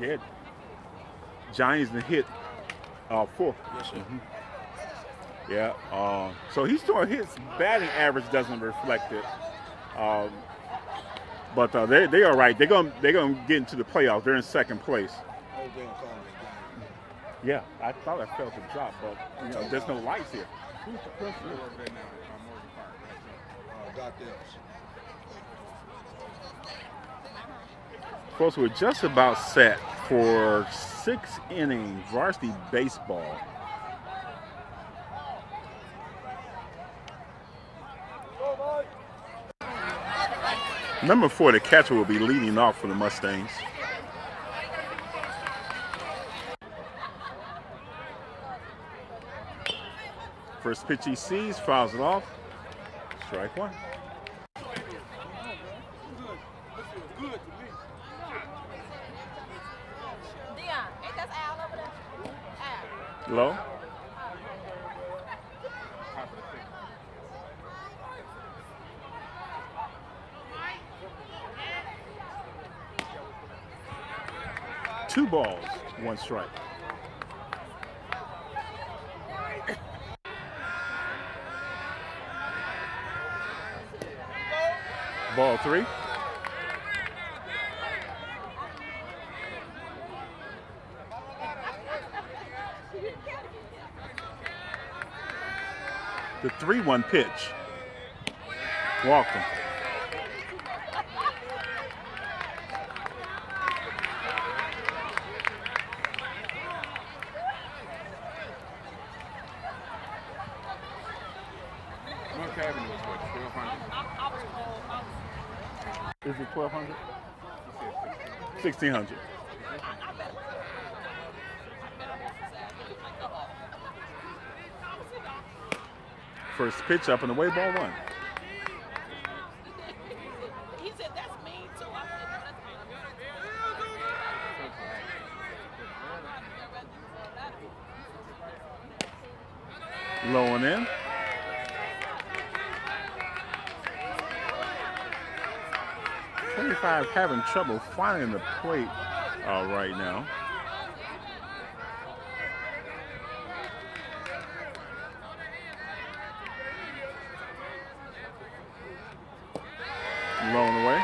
Yeah. Johnny's been hit 4. Yes, sir. Mm-hmm. Yeah, so he's throwing hits. Batting average doesn't reflect it, but they are right. They're gonna get into the playoffs. They're in 2nd place. Yeah, I thought I felt a drop, but you know, there's no lights here. Who's the person over there now? Morgan Park. Of course, we're just about set for 6th inning varsity baseball. Number 4, the catcher, will be leading off for the Mustangs. First pitch he sees, fouls it off. Strike 1. Low. Two balls, 1 strike. Ball 3. The 3-1 pitch. Walked him. Is it 1,200? 1,600. First pitch up and away, ball 1. He said that's mean too. I said that's mean. Low and in. Having trouble finding the plate right now. Blown away.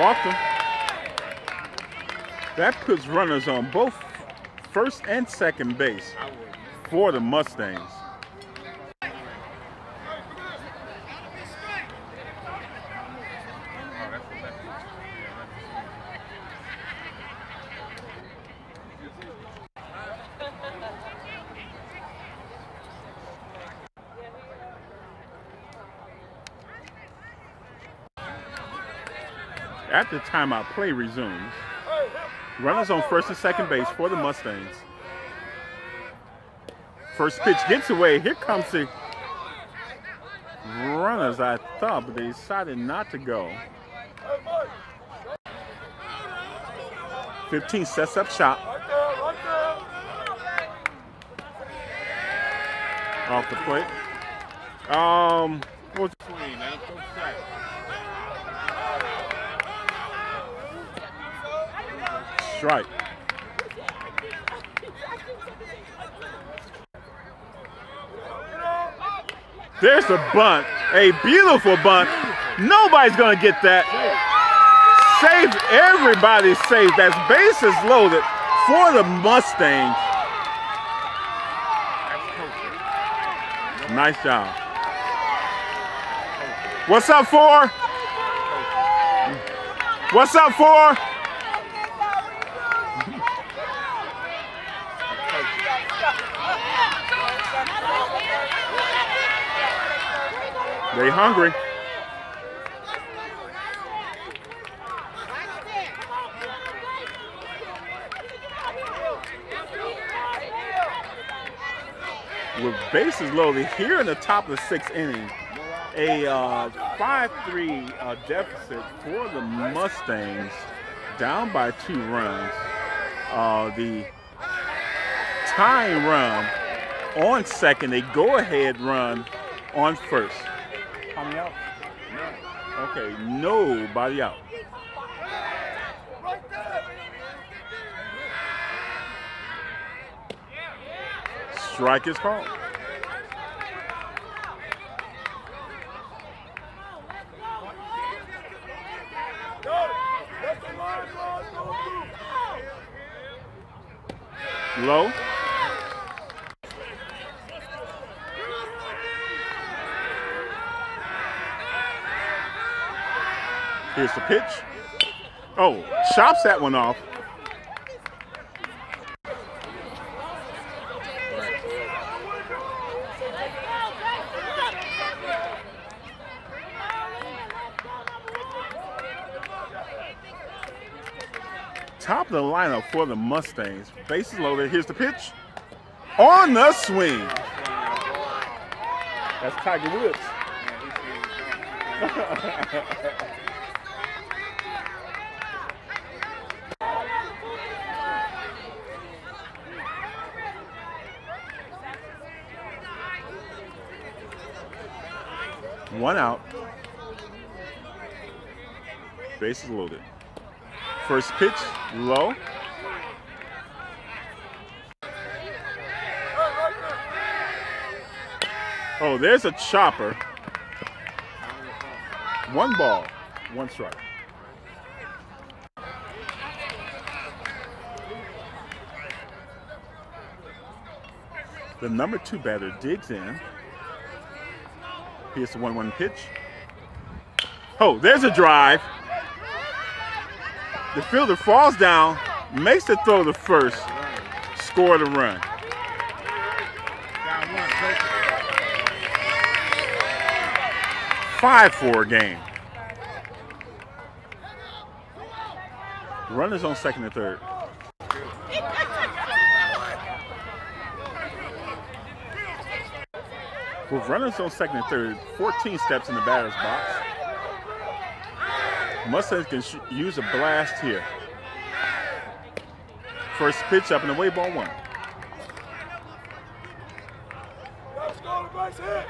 Walked him. That puts runners on both 1st and 2nd base for the Mustangs. At the time our play resumes, runners on 1st and 2nd base for the Mustangs. First pitch gets away. Here comes the runners, I thought, but they decided not to go. 15 sets up shop. Off the plate. Right. There's a bunt, a beautiful bunt. Nobody's gonna get that. Saved, everybody saved. That's bases loaded for the Mustangs. Nice job. What's up, 4? What's up, 4? They hungry. With bases loaded here in the top of the 6th inning, a 5-3 deficit for the Mustangs, down by 2 runs. The tying run on second, a go-ahead run on first. How many out? No. Okay, nobody out. Strike is called. Low. Here's the pitch. Oh, chops that one off. Top of the lineup for the Mustangs. Bases loaded. Here's the pitch. On the swing. That's Tiger Woods. One out. Bases loaded. First pitch, low. Oh, there's a chopper. One ball, one strike. The number 2 batter digs in. Here's the 1-1 pitch. Oh, there's a drive. The fielder falls down, makes the throw to first, scored a run. Five for a game. Runners on second and third. With runners on second and third, 14 steps in the batter's box. Mustangs can use a blast here. First pitch up and away, ball one. Let's go, base hit.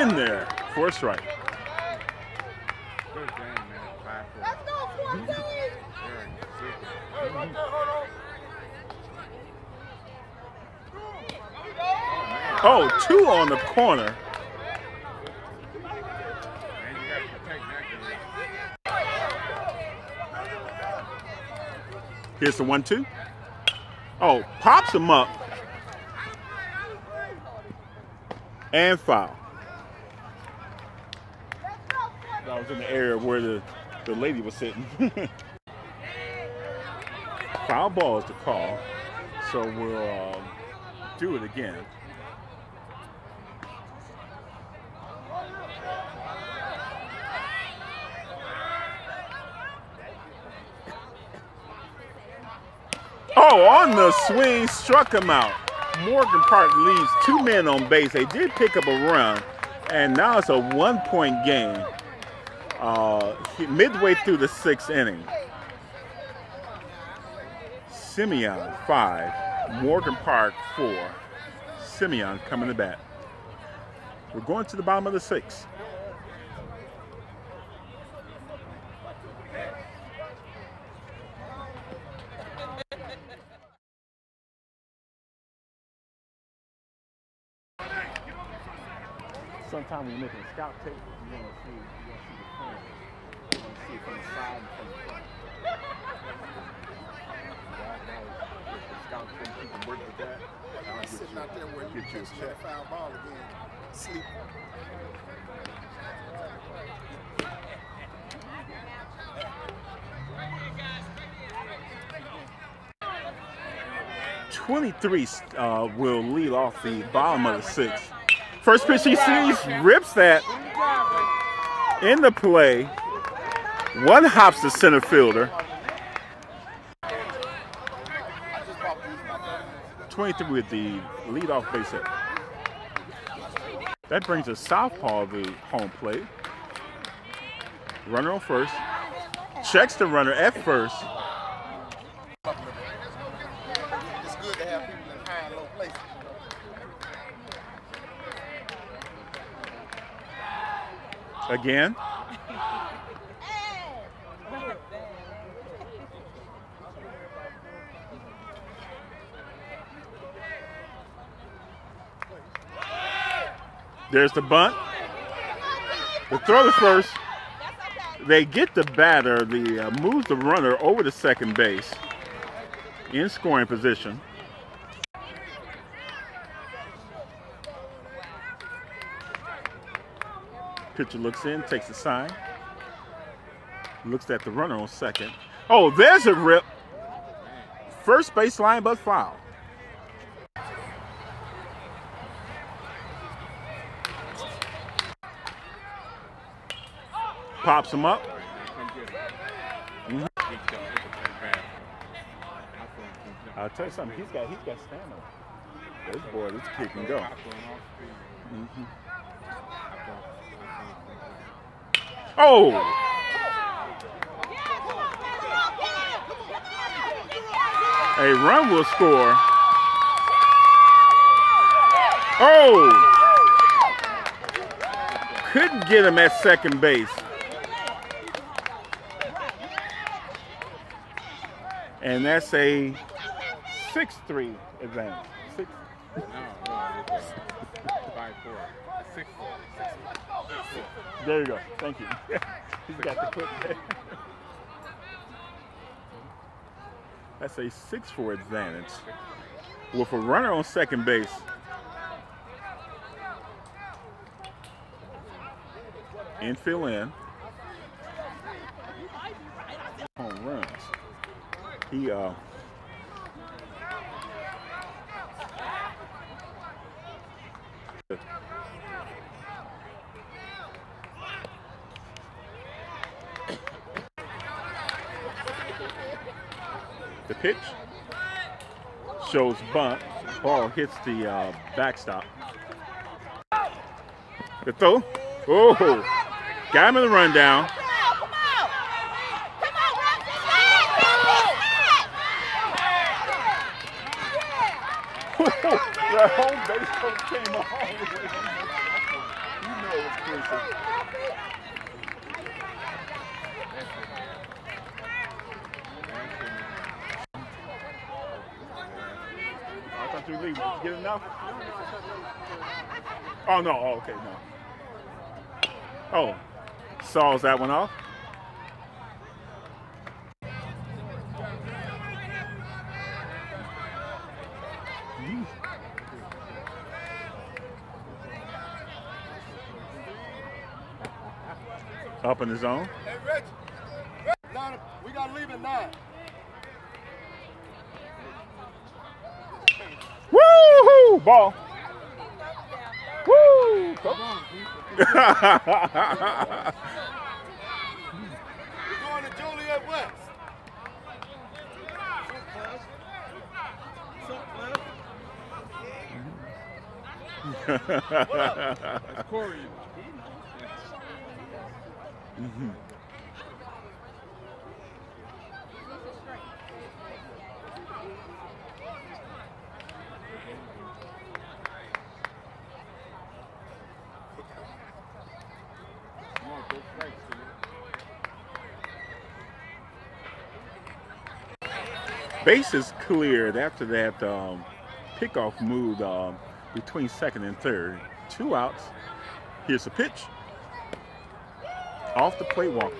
In there, for a strike. Good game, man. 5-4. Let's go, 4-2. Hey, right there, hold on. Oh, 2 on the corner. Here's the 1-2. Oh, pops him up. And foul. That was in the area where the lady was sitting. Foul ball is the call. So we'll do it again. Oh, on the swing, struck him out. Morgan Park leaves 2 men on base. They did pick up a run, and now it's a 1-point game midway through the 6th inning. Simeon 5, Morgan Park 4. Simeon coming to bat. We're going to the bottom of the 6th. Sometimes when you're making a scout tape, you want to see the plan. You want to see it from the side and from the front. God knows if the scout tape you can work with that. I'm sitting out there where you can catch that foul ball again. Sleep. Guys. 23 will lead off the bottom of the 6th. First pitch he sees, rips that in the play. One hops the center fielder. 23 with the leadoff base hit. That brings a southpaw to home plate. Runner on first. checks the runner at first. It's good to have people in high and low places. Again. There's the bunt. The throw to first. They get the batter, moves the runner over to second base in scoring position. Pitcher looks in, takes a sign, looks at the runner on second. Oh, there's a rip. First baseline, but foul. Pops him up. Mm-hmm. I'll tell you something. He's got stamina. This boy, this kid can go. Mm-hmm. Oh! A run will score. Oh! Couldn't get him at second base. And that's a 6-3 advance. There you go. Thank you. He's got the clip there. That's a 6-4 advantage with a runner on second base. Infield in. Home runs. He the pitch shows bunt. Ball hits the backstop. The throw. Oh, got him in the rundown. That whole baseball came all the way. You know it's crazy. I thought you were leaving. Did you get enough? Oh, no. Oh, okay, no. Oh, saws that one off. Up in the zone. Hey, Rich. We got to leave at 9. Woo-hoo! Ball. Woo! We're going to Joliet West. What up? That's Corey. Mm-hmm. Base is cleared after that pickoff move between second and third. 2 outs. Here's the pitch. Off the plate, Walker.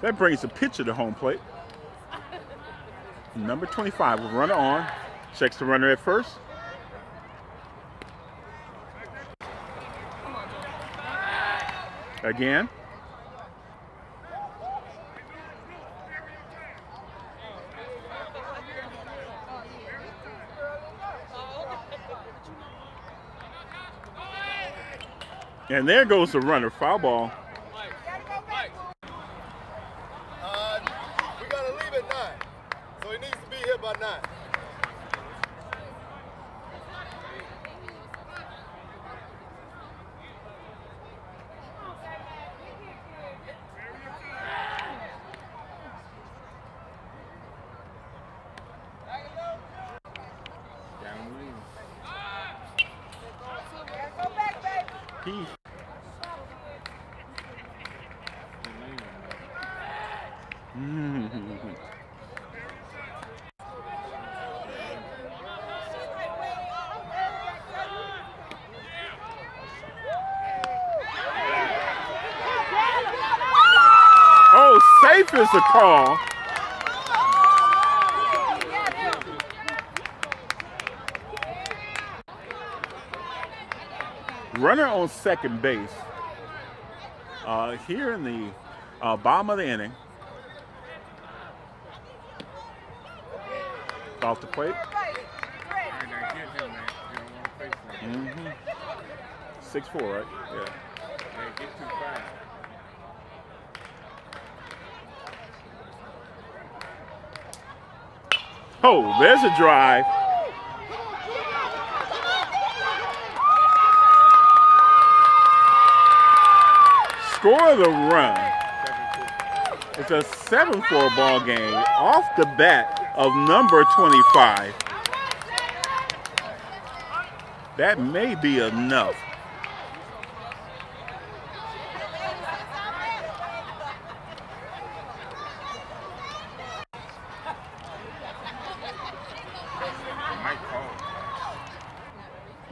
That brings the pitcher to home plate. Number 25 with runner on. Checks the runner at first. Again. And there goes the runner. Foul ball. feet. Oh, safe is the call. Runner on second base. Here in the bottom of the inning. Off the plate. Mm-hmm. 6-4, right? Yeah. Oh, there's a drive. Score the run. It's a 7-4 ball game off the bat of number 25. That may be enough.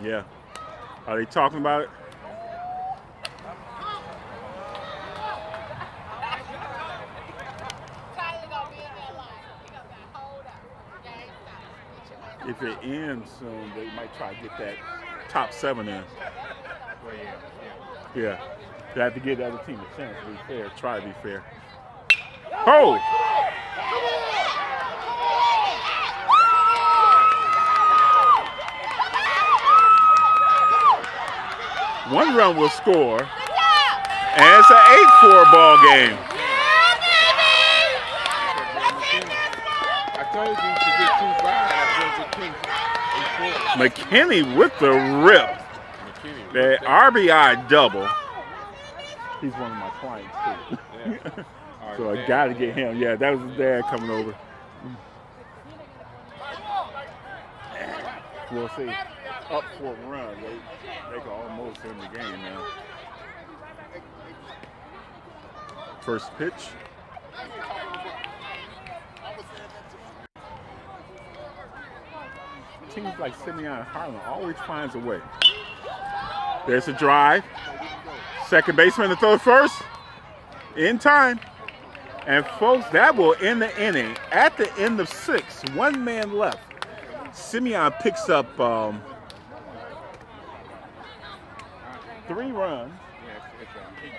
Yeah. Are they talking about it? If it ends soon, they might try to get that top seven in. Yeah. They have to give the other team a chance to be fair. Try to be fair. Oh! One run will score. And it's an 8-4 ball game. I told you to get 2-5. McKinney with the rip. That RBI double. He's one of my clients too. Yeah. So I gotta get him. Yeah, that was his dad coming over. We'll see. Up for a run. They can almost end the game now. First pitch. Teams like Simeon and Harlan always finds a way. There's a drive. Second baseman to throw first. In time. And folks, that will end the inning. At the end of 6, one man left. Simeon picks up 3 runs.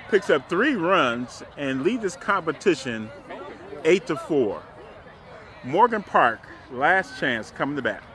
Picks up 3 runs and leads this competition 8-4. Morgan Park, last chance coming to bat.